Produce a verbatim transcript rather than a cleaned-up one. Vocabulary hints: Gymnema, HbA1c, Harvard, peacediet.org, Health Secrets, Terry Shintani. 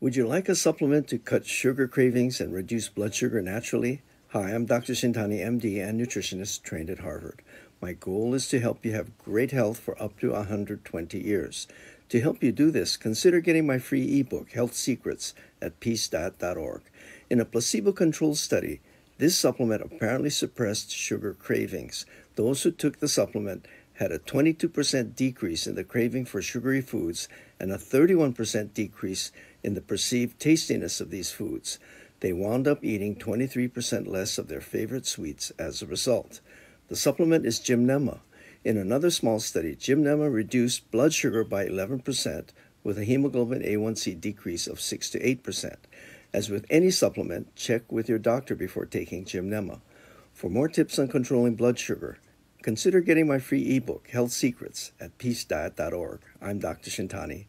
Would you like a supplement to cut sugar cravings and reduce blood sugar naturally? Hi, I'm Doctor Shintani, M D and nutritionist trained at Harvard. My goal is to help you have great health for up to one hundred twenty years. To help you do this, consider getting my free ebook, Health Secrets, at peace diet dot org. In a placebo-controlled study, this supplement apparently suppressed sugar cravings. Those who took the supplement had a twenty-two percent decrease in the craving for sugary foods and a thirty-one percent decrease in the perceived tastiness of these foods. They wound up eating twenty-three percent less of their favorite sweets as a result. The supplement is Gymnema. In another small study, Gymnema reduced blood sugar by eleven percent with a hemoglobin A one C decrease of six to eight percent. As with any supplement, check with your doctor before taking Gymnema. For more tips on controlling blood sugar, consider getting my free ebook, Health Secrets, at peace diet dot org. I'm Doctor Shintani.